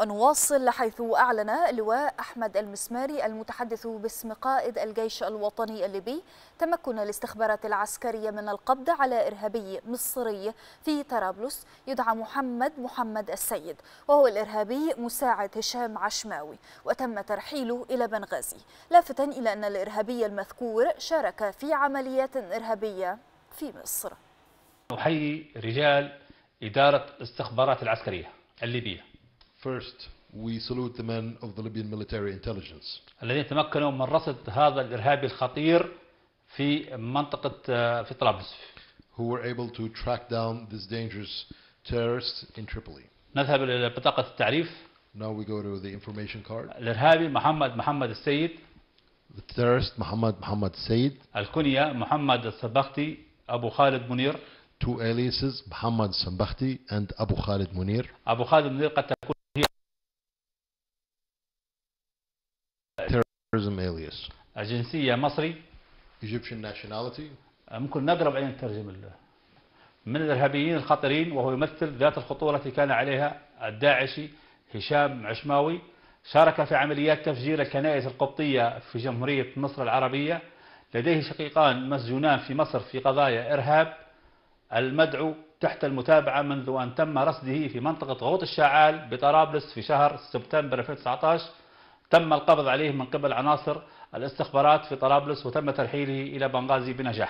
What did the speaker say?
ونواصل حيث أعلن اللواء أحمد المسماري المتحدث باسم قائد الجيش الوطني الليبي تمكن الاستخبارات العسكرية من القبض على إرهابي مصري في طرابلس يدعى محمد السيد، وهو الإرهابي مساعد هشام عشماوي، وتم ترحيله إلى بنغازي، لافتا إلى أن الإرهابي المذكور شارك في عمليات إرهابية في مصر. أحيي رجال إدارة الاستخبارات العسكرية الليبية. First, we salute the men of the Libyan military intelligence. الذين تمكنوا من رصد هذا الإرهابي الخطير في منطقة في طرابلس. Who were able to track down this dangerous terrorist in Tripoli. نذهب إلى بطاقة التعريف. Now we go to the information card. الإرهابي محمد السيد. The terrorist Muhammad Said. الكنية محمد السبختي أبو خالد منير. Two aliases Muhammad Sambakti and Abu Khalid Munir. أبو خالد منير قد تكون terrorism alias. الجنسية مصري. Egyptian nationality. ممكن نضرب عليه نترجم من الإرهابيين الخطرين، وهو يمثل ذات الخطورة التي كان عليها الداعشي هشام عشماوي. شارك في عمليات تفجير الكنائس القبطية في جمهورية مصر العربية. لديه شقيقان مسجونان في مصر في قضايا إرهاب. المدعو تحت المتابعة منذ أن تم رصده في منطقة غوط الشعال بطرابلس في شهر سبتمبر 2019. تم القبض عليه من قبل عناصر الاستخبارات في طرابلس وتم ترحيله إلى بنغازي بنجاح.